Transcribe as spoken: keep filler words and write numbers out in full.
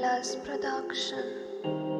LAZ Production.